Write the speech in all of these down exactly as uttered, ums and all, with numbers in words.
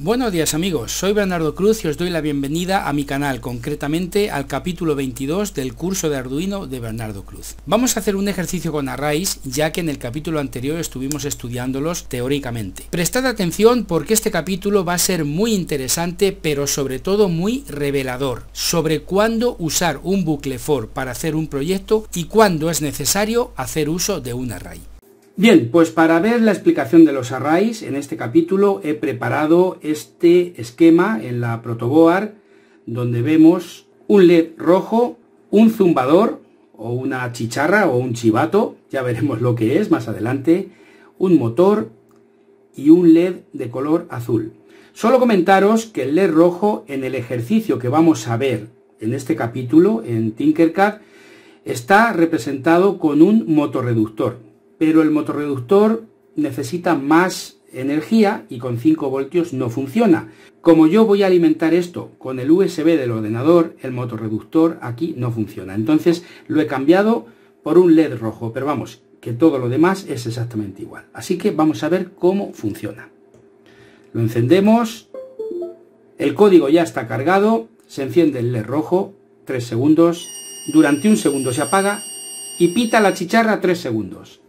Buenos días amigos, soy Bernardo Cruz y os doy la bienvenida a mi canal, concretamente al capítulo veintidós del curso de Arduino de Bernardo Cruz. Vamos a hacer un ejercicio con arrays, ya que en el capítulo anterior estuvimos estudiándolos teóricamente. Prestad atención porque este capítulo va a ser muy interesante, pero sobre todo muy revelador, sobre cuándo usar un bucle for para hacer un proyecto y cuándo es necesario hacer uso de un array. Bien, pues para ver la explicación de los arrays, en este capítulo he preparado este esquema en la protoboard, donde vemos un LED rojo, un zumbador, o una chicharra, o un chivato, ya veremos lo que es más adelante, un motor y un LED de color azul. Solo comentaros que el LED rojo, en el ejercicio que vamos a ver en este capítulo, en Tinkercad, está representado con un motorreductor. Pero el motorreductor necesita más energía y con cinco voltios no funciona. Como yo voy a alimentar esto con el U S B del ordenador, el motorreductor aquí no funciona. Entonces lo he cambiado por un LED rojo, pero vamos, que todo lo demás es exactamente igual. Así que vamos a ver cómo funciona. Lo encendemos, el código ya está cargado, se enciende el LED rojo, tres segundos, durante un segundo se apaga y pita la chicharra tres segundos.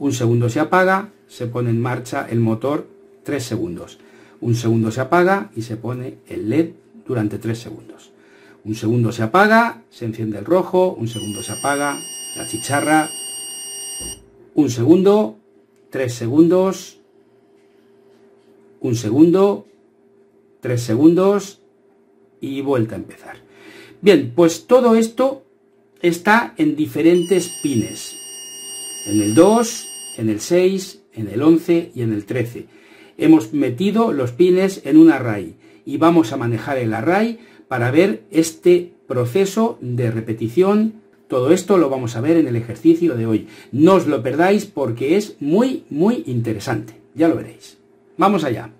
Un segundo se apaga, se pone en marcha el motor tres segundos. Un segundo se apaga y se pone el LED durante tres segundos. Un segundo se apaga, se enciende el rojo, un segundo se apaga, la chicharra. Un segundo, tres segundos. Un segundo, tres segundos y vuelta a empezar. Bien, pues todo esto está en diferentes pines. En el dos, en el seis, en el once y en el trece. Hemos metido los pines en un array y vamos a manejar el array para ver este proceso de repetición. Todo esto lo vamos a ver en el ejercicio de hoy. No os lo perdáis porque es muy, muy interesante. Ya lo veréis. Vamos allá.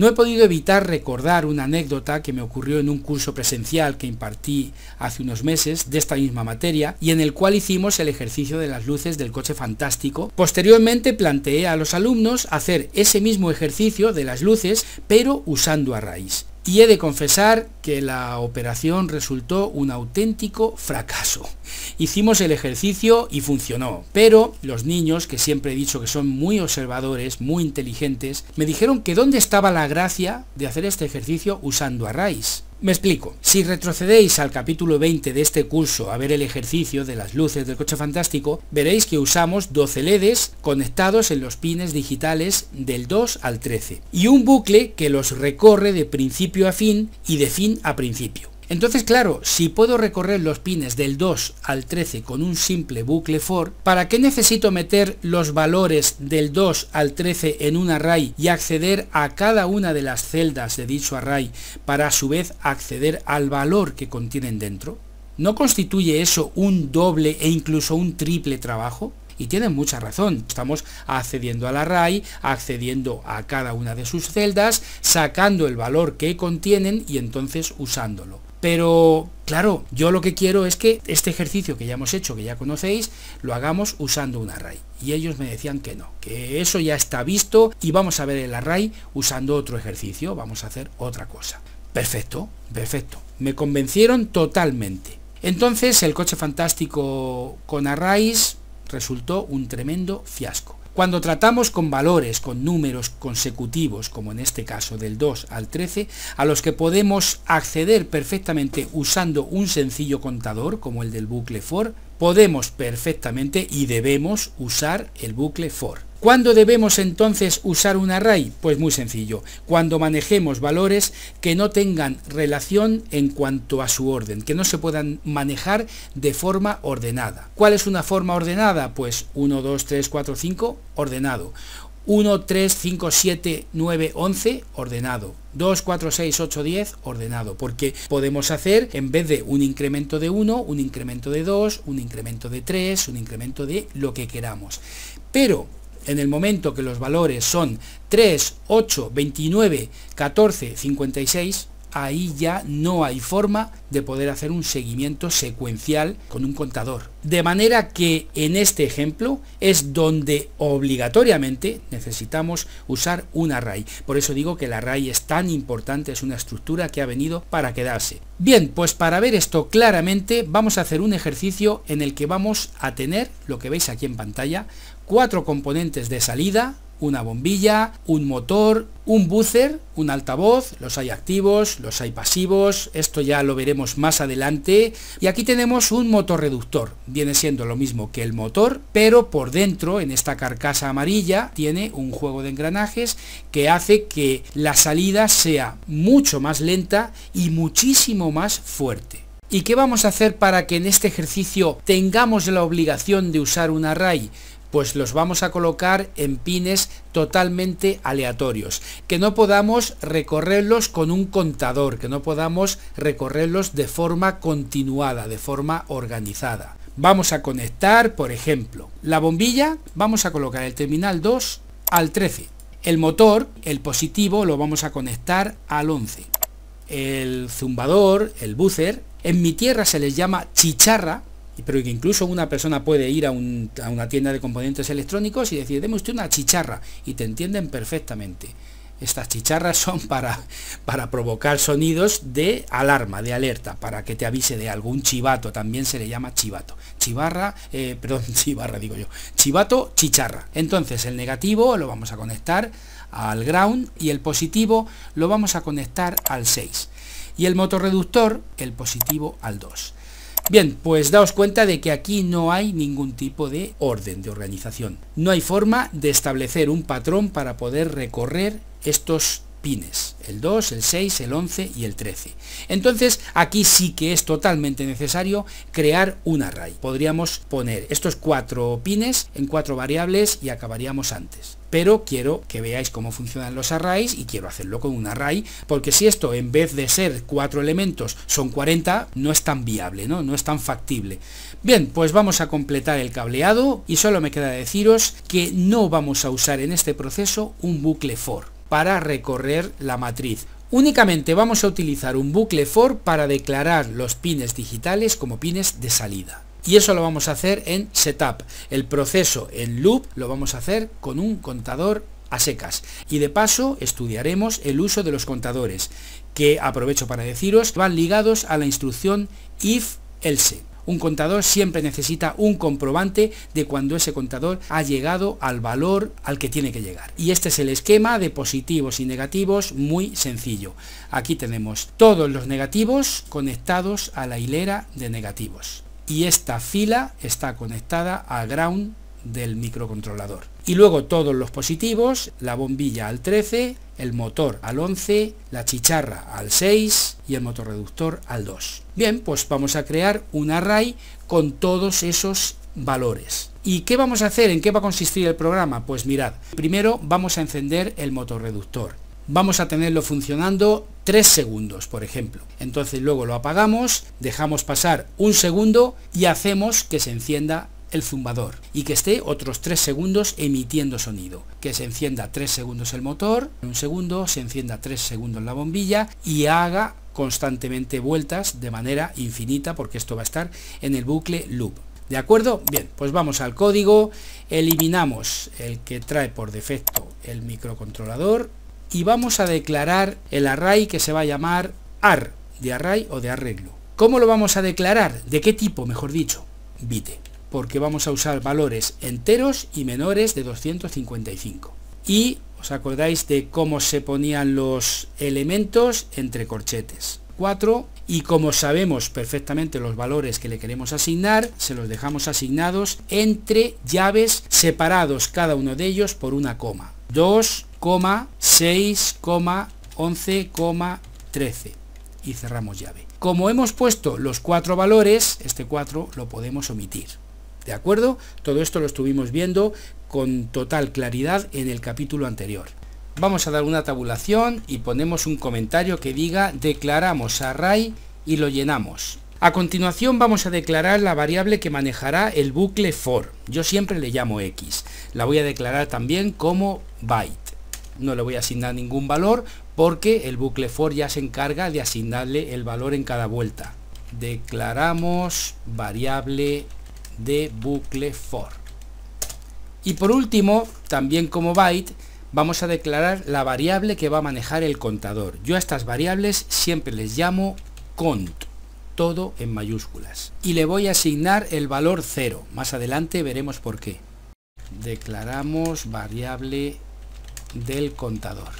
No he podido evitar recordar una anécdota que me ocurrió en un curso presencial que impartí hace unos meses de esta misma materia y en el cual hicimos el ejercicio de las luces del coche fantástico. Posteriormente planteé a los alumnos hacer ese mismo ejercicio de las luces pero usando arrays. Y he de confesar que la operación resultó un auténtico fracaso. Hicimos el ejercicio y funcionó, pero los niños, que siempre he dicho que son muy observadores, muy inteligentes, me dijeron que dónde estaba la gracia de hacer este ejercicio usando arrays. Me explico. Si retrocedéis al capítulo veinte de este curso a ver el ejercicio de las luces del coche fantástico, veréis que usamos doce LEDs conectados en los pines digitales del dos al trece y un bucle que los recorre de principio a fin y de fin a principio. Entonces, claro, si puedo recorrer los pines del dos al trece con un simple bucle for, ¿para qué necesito meter los valores del dos al trece en un array y acceder a cada una de las celdas de dicho array para a su vez acceder al valor que contienen dentro? ¿No constituye eso un doble e incluso un triple trabajo? Y tienen mucha razón, estamos accediendo al array, accediendo a cada una de sus celdas, sacando el valor que contienen y entonces usándolo. Pero, claro, yo lo que quiero es que este ejercicio que ya hemos hecho, que ya conocéis, lo hagamos usando un array. Y ellos me decían que no, que eso ya está visto y vamos a ver el array usando otro ejercicio, vamos a hacer otra cosa. Perfecto, perfecto. Me convencieron totalmente. Entonces, el coche fantástico con arrays resultó un tremendo fiasco. Cuando tratamos con valores, con números consecutivos, como en este caso del dos al trece, a los que podemos acceder perfectamente usando un sencillo contador, como el del bucle for, podemos perfectamente y debemos usar el bucle for. ¿Cuándo debemos entonces usar un array? Pues muy sencillo, cuando manejemos valores que no tengan relación en cuanto a su orden, que no se puedan manejar de forma ordenada. ¿Cuál es una forma ordenada? Pues uno, dos, tres, cuatro, cinco, ordenado. uno, tres, cinco, siete, nueve, once, ordenado. dos, cuatro, seis, ocho, diez, ordenado. Porque podemos hacer, en vez de un incremento de uno, un incremento de dos, un incremento de tres, un incremento de lo que queramos. Pero en el momento que los valores son tres, ocho, veintinueve, catorce, cincuenta y seis, ahí ya no hay forma de poder hacer un seguimiento secuencial con un contador. De manera que en este ejemplo es donde obligatoriamente necesitamos usar un array. Por eso digo que el array es tan importante, es una estructura que ha venido para quedarse. Bien, pues para ver esto claramente vamos a hacer un ejercicio en el que vamos a tener, lo que veis aquí en pantalla, cuatro componentes de salida, una bombilla, un motor, un buzzer, un altavoz, los hay activos, los hay pasivos, esto ya lo veremos más adelante, y aquí tenemos un motorreductor, viene siendo lo mismo que el motor, pero por dentro, en esta carcasa amarilla, tiene un juego de engranajes que hace que la salida sea mucho más lenta y muchísimo más fuerte. ¿Y qué vamos a hacer para que en este ejercicio tengamos la obligación de usar un array? Pues los vamos a colocar en pines totalmente aleatorios, que no podamos recorrerlos con un contador, que no podamos recorrerlos de forma continuada, de forma organizada. Vamos a conectar, por ejemplo, la bombilla, vamos a colocar el terminal dos al trece. El motor, el positivo, lo vamos a conectar al once. El zumbador, el buzzer, en mi tierra se les llama chicharra, pero que incluso una persona puede ir a, un, a una tienda de componentes electrónicos y decir, deme usted una chicharra, y te entienden perfectamente. Estas chicharras son para, para provocar sonidos de alarma, de alerta, para que te avise de algo. Un chivato, también se le llama chivato. Chivarra, eh, perdón, chivarra digo yo. Chivato, chicharra. Entonces el negativo lo vamos a conectar al ground y el positivo lo vamos a conectar al seis. Y el motorreductor, el positivo al dos. Bien, pues daos cuenta de que aquí no hay ningún tipo de orden, de organización. No hay forma de establecer un patrón para poder recorrer estos pines, el dos, el seis, el once y el trece. Entonces, aquí sí que es totalmente necesario crear un array. Podríamos poner estos cuatro pines en cuatro variables y acabaríamos antes. Pero quiero que veáis cómo funcionan los arrays y quiero hacerlo con un array, porque si esto en vez de ser cuatro elementos son cuarenta, no es tan viable, ¿no? No es tan factible. Bien, pues vamos a completar el cableado y solo me queda deciros que no vamos a usar en este proceso un bucle for para recorrer la matriz. Únicamente vamos a utilizar un bucle for para declarar los pines digitales como pines de salida. Y eso lo vamos a hacer en setup. El proceso en loop lo vamos a hacer con un contador a secas. Y de paso estudiaremos el uso de los contadores, que aprovecho para deciros, van ligados a la instrucción if else. Un contador siempre necesita un comprobante de cuando ese contador ha llegado al valor al que tiene que llegar. Y este es el esquema de positivos y negativos, muy sencillo. Aquí tenemos todos los negativos conectados a la hilera de negativos. Y esta fila está conectada a ground del microcontrolador. Y luego todos los positivos, la bombilla al trece, el motor al once, la chicharra al seis y el motorreductor al dos. Bien, pues vamos a crear un array con todos esos valores. ¿Y qué vamos a hacer? ¿En qué va a consistir el programa? Pues mirad, primero vamos a encender el motorreductor. Vamos a tenerlo funcionando tres segundos, por ejemplo. Entonces luego lo apagamos, dejamos pasar un segundo y hacemos que se encienda el zumbador y que esté otros tres segundos emitiendo sonido. Que se encienda tres segundos el motor, un segundo, se encienda tres segundos la bombilla y haga constantemente vueltas de manera infinita, porque esto va a estar en el bucle loop. ¿De acuerdo? Bien, pues vamos al código, eliminamos el que trae por defecto el microcontrolador y vamos a declarar el array que se va a llamar ar, de array o de arreglo. ¿Cómo lo vamos a declarar? ¿De qué tipo, mejor dicho? Bite, porque vamos a usar valores enteros y menores de doscientos cincuenta y cinco. Y os acordáis de cómo se ponían los elementos entre corchetes. cuatro, y como sabemos perfectamente los valores que le queremos asignar, se los dejamos asignados entre llaves, separados cada uno de ellos por una coma. dos, seis, once, trece, y cerramos llave. Como hemos puesto los cuatro valores, este cuatro lo podemos omitir. ¿De acuerdo? Todo esto lo estuvimos viendo con total claridad en el capítulo anterior. Vamos a dar una tabulación y ponemos un comentario que diga declaramos array y lo llenamos. A continuación vamos a declarar la variable que manejará el bucle for. Yo siempre le llamo X. La voy a declarar también como byte. no le voy a asignar ningún valor porque el bucle for ya se encarga de asignarle el valor en cada vuelta. Declaramos variable de bucle for. Y por último, también como byte, vamos a declarar la variable que va a manejar el contador. Yo a estas variables siempre les llamo cont, todo en mayúsculas. Y le voy a asignar el valor cero. Más adelante veremos por qué. Declaramos variable del contador.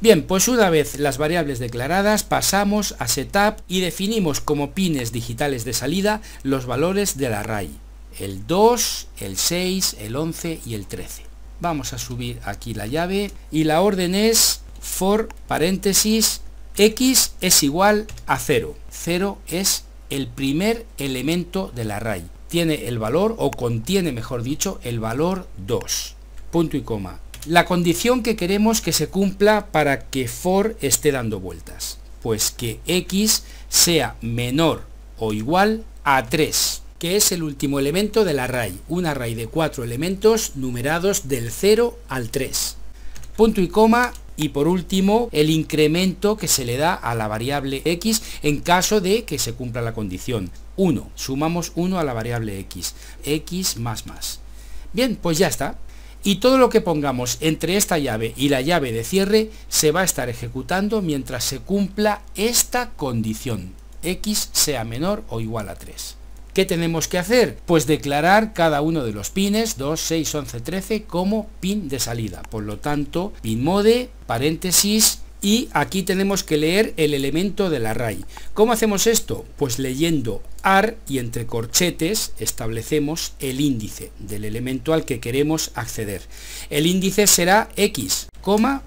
Bien, pues una vez las variables declaradas, pasamos a setup y definimos como pines digitales de salida los valores del array. El dos, el seis, el once y el trece. Vamos a subir aquí la llave y la orden es for paréntesis x es igual a cero. cero es el primer elemento del array. Tiene el valor, o contiene mejor dicho, el valor dos. Punto y coma. La condición que queremos que se cumpla para que for esté dando vueltas, pues que x sea menor o igual a tres, que es el último elemento del array, un array de cuatro elementos numerados del cero al tres. Punto y coma. Y por último, el incremento que se le da a la variable x en caso de que se cumpla la condición. uno, sumamos uno a la variable x, x más más. Bien, pues ya está. Y todo lo que pongamos entre esta llave y la llave de cierre se va a estar ejecutando mientras se cumpla esta condición, x sea menor o igual a tres. ¿Qué tenemos que hacer? Pues declarar cada uno de los pines, dos, seis, once, trece, como pin de salida. Por lo tanto, pinMode, paréntesis, y aquí tenemos que leer el elemento del array. ¿Cómo hacemos esto? Pues leyendo ar y entre corchetes establecemos el índice del elemento al que queremos acceder. El índice será x, coma,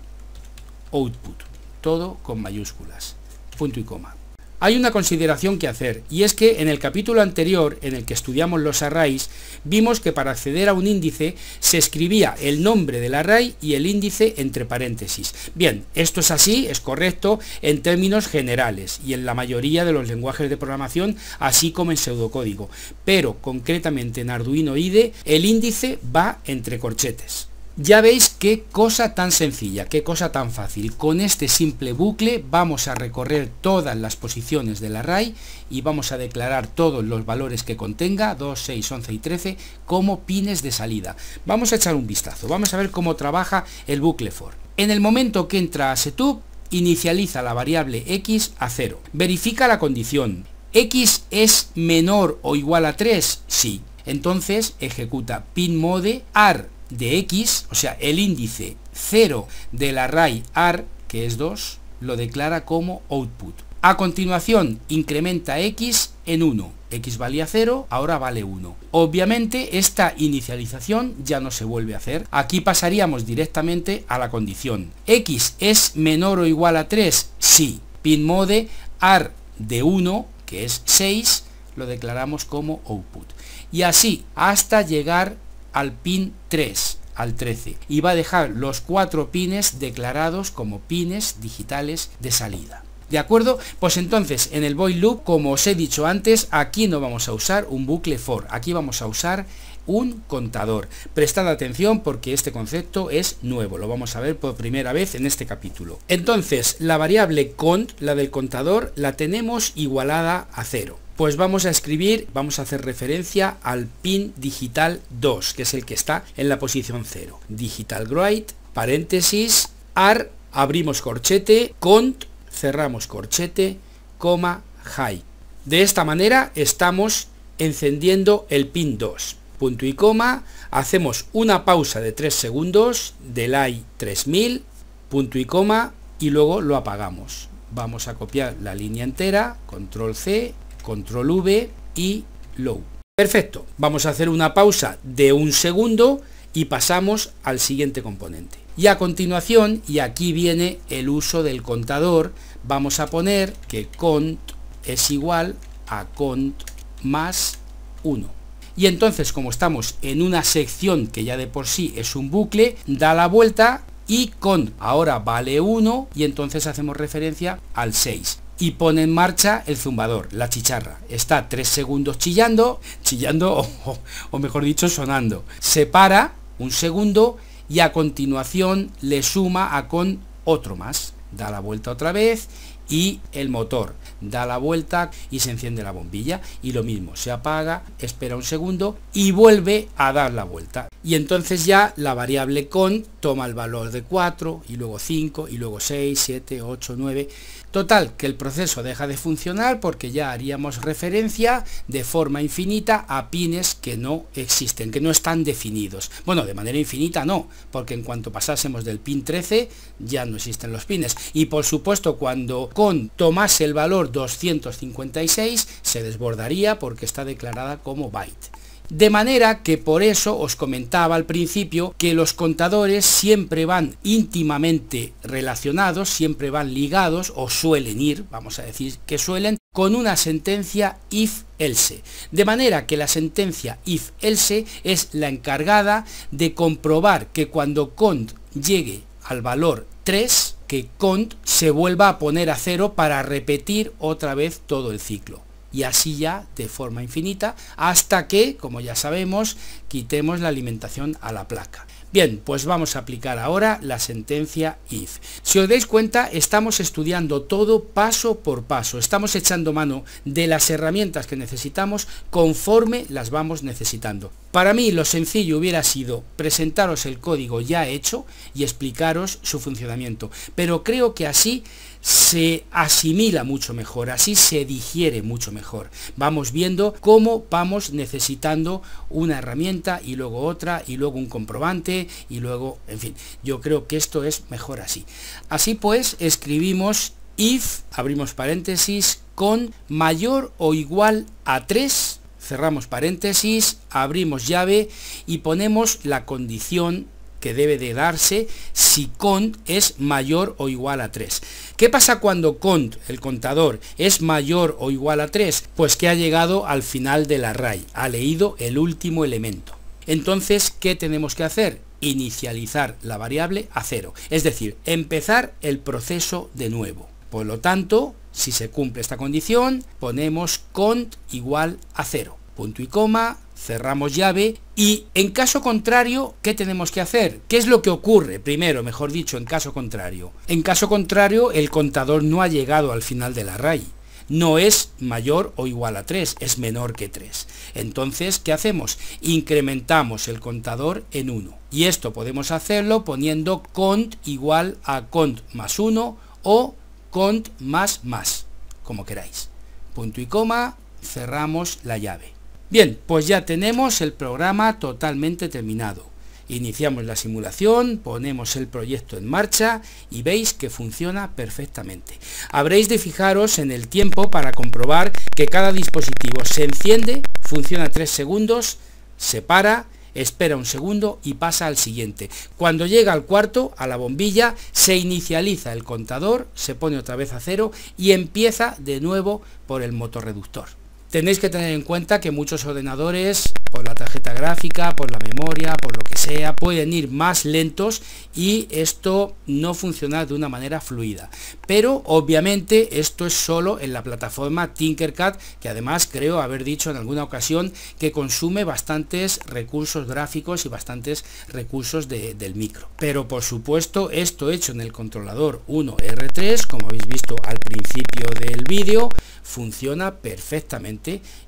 output, todo con mayúsculas, punto y coma. Hay una consideración que hacer, y es que en el capítulo anterior, en el que estudiamos los arrays, vimos que para acceder a un índice se escribía el nombre del array y el índice entre paréntesis. Bien, esto es así, es correcto en términos generales y en la mayoría de los lenguajes de programación, así como en pseudocódigo, pero concretamente en Arduino I D E el índice va entre corchetes. Ya veis qué cosa tan sencilla, qué cosa tan fácil. Con este simple bucle vamos a recorrer todas las posiciones del array y vamos a declarar todos los valores que contenga, dos, seis, once y trece, como pines de salida. Vamos a echar un vistazo, vamos a ver cómo trabaja el bucle for. En el momento que entra a setup, inicializa la variable x a cero. Verifica la condición. ¿X es menor o igual a tres? Sí. Entonces ejecuta pinMode ar de x, o sea, el índice cero del array ar, que es dos, lo declara como output. A continuación, incrementa x en uno. X valía cero, ahora vale uno. Obviamente, esta inicialización ya no se vuelve a hacer. Aquí pasaríamos directamente a la condición. ¿X es menor o igual a tres? Sí. Pinmode ar de uno, que es seis, lo declaramos como output. Y así, hasta llegar al pin tres, al trece, y va a dejar los cuatro pines declarados como pines digitales de salida. ¿De acuerdo? Pues entonces en el void loop, como os he dicho antes, aquí no vamos a usar un bucle for, aquí vamos a usar un contador. Prestad atención porque este concepto es nuevo, lo vamos a ver por primera vez en este capítulo. Entonces la variable cont, la del contador, la tenemos igualada a cero. Pues vamos a escribir, vamos a hacer referencia al pin digital dos, que es el que está en la posición cero. Digital write, paréntesis, ar, abrimos corchete, cont, cerramos corchete, coma, high. De esta manera estamos encendiendo el pin dos. Punto y coma, hacemos una pausa de tres segundos, delay tres mil, punto y coma, y luego lo apagamos. Vamos a copiar la línea entera, control C, control V y low. Perfecto, vamos a hacer una pausa de un segundo y pasamos al siguiente componente. Y a continuación, y aquí viene el uso del contador, vamos a poner que cont es igual a cont más uno. Y entonces, como estamos en una sección que ya de por sí es un bucle, da la vuelta y cont ahora vale uno, y entonces hacemos referencia al seis. Y pone en marcha el zumbador, la chicharra. Está tres segundos chillando, chillando o, o, o mejor dicho sonando. Se para un segundo y a continuación le suma a con otro más. Da la vuelta otra vez y el motor da la vuelta y se enciende la bombilla, y lo mismo, se apaga, espera un segundo y vuelve a dar la vuelta, y entonces ya la variable con toma el valor de cuatro y luego cinco y luego seis, siete, ocho, nueve. Total, que el proceso deja de funcionar porque ya haríamos referencia de forma infinita a pines que no existen, que no están definidos. Bueno, de manera infinita no, porque en cuanto pasásemos del pin trece ya no existen los pines. Y por supuesto, cuando con tomase el valor doscientos cincuenta y seis se desbordaría porque está declarada como byte. De manera que por eso os comentaba al principio que los contadores siempre van íntimamente relacionados, siempre van ligados, o suelen ir, vamos a decir que suelen, con una sentencia if-else. De manera que la sentencia if-else es la encargada de comprobar que cuando cont llegue al valor tres, que cont se vuelva a poner a cero para repetir otra vez todo el ciclo. Y así ya de forma infinita hasta que, como ya sabemos, quitemos la alimentación a la placa. Bien, pues vamos a aplicar ahora la sentencia if. Si os dais cuenta, estamos estudiando todo paso por paso, estamos echando mano de las herramientas que necesitamos conforme las vamos necesitando. Para mí lo sencillo hubiera sido presentaros el código ya hecho y explicaros su funcionamiento, pero creo que así se asimila mucho mejor, así se digiere mucho mejor. Vamos viendo cómo vamos necesitando una herramienta y luego otra y luego un comprobante y luego, en fin, yo creo que esto es mejor así. Así pues, escribimos if, abrimos paréntesis, con mayor o igual a tres, cerramos paréntesis, abrimos llave y ponemos la condición que debe de darse si cont es mayor o igual a tres. ¿Qué pasa cuando cont, el contador, es mayor o igual a tres? Pues que ha llegado al final del array, ha leído el último elemento. Entonces, ¿qué tenemos que hacer? Inicializar la variable a cero, es decir, empezar el proceso de nuevo. Por lo tanto, si se cumple esta condición, ponemos cont igual a cero, punto y coma, cerramos llave. Y en caso contrario, ¿qué tenemos que hacer? ¿Qué es lo que ocurre? Primero, mejor dicho, en caso contrario. En caso contrario, el contador no ha llegado al final del array. No es mayor o igual a tres, es menor que tres. Entonces, ¿qué hacemos? Incrementamos el contador en uno. Y esto podemos hacerlo poniendo cont igual a cont más uno o cont más más, como queráis. Punto y coma, cerramos la llave. Bien, pues ya tenemos el programa totalmente terminado. Iniciamos la simulación, ponemos el proyecto en marcha y veis que funciona perfectamente. Habréis de fijaros en el tiempo para comprobar que cada dispositivo se enciende, funciona tres segundos, se para, espera un segundo y pasa al siguiente. Cuando llega al cuarto, a la bombilla, se inicializa el contador, se pone otra vez a cero y empieza de nuevo por el motorreductor. Tenéis que tener en cuenta que muchos ordenadores, por la tarjeta gráfica, por la memoria, por lo que sea, pueden ir más lentos y esto no funciona de una manera fluida. Pero obviamente esto es solo en la plataforma Tinkercad, que además creo haber dicho en alguna ocasión que consume bastantes recursos gráficos y bastantes recursos de, del micro. Pero por supuesto, esto hecho en el controlador uno R tres, como habéis visto al principio del vídeo, funciona perfectamente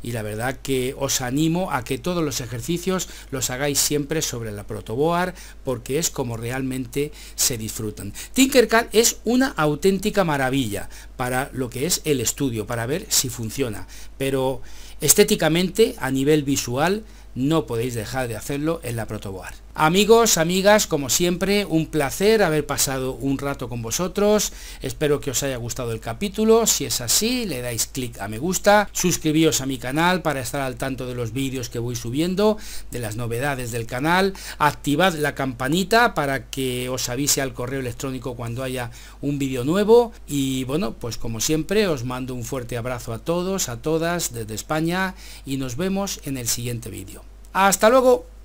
y la verdad que os animo a que todos los ejercicios los hagáis siempre sobre la protoboard, porque es como realmente se disfrutan. Tinkercad es una auténtica maravilla para lo que es el estudio, para ver si funciona, pero estéticamente, a nivel visual, no podéis dejar de hacerlo en la protoboard. Amigos, amigas, como siempre, un placer haber pasado un rato con vosotros. Espero que os haya gustado el capítulo. Si es así, le dais clic a me gusta, suscribíos a mi canal para estar al tanto de los vídeos que voy subiendo, de las novedades del canal, activad la campanita para que os avise al correo electrónico cuando haya un vídeo nuevo. Y bueno, pues como siempre, os mando un fuerte abrazo a todos, a todas, desde España, y nos vemos en el siguiente vídeo. ¡Hasta luego!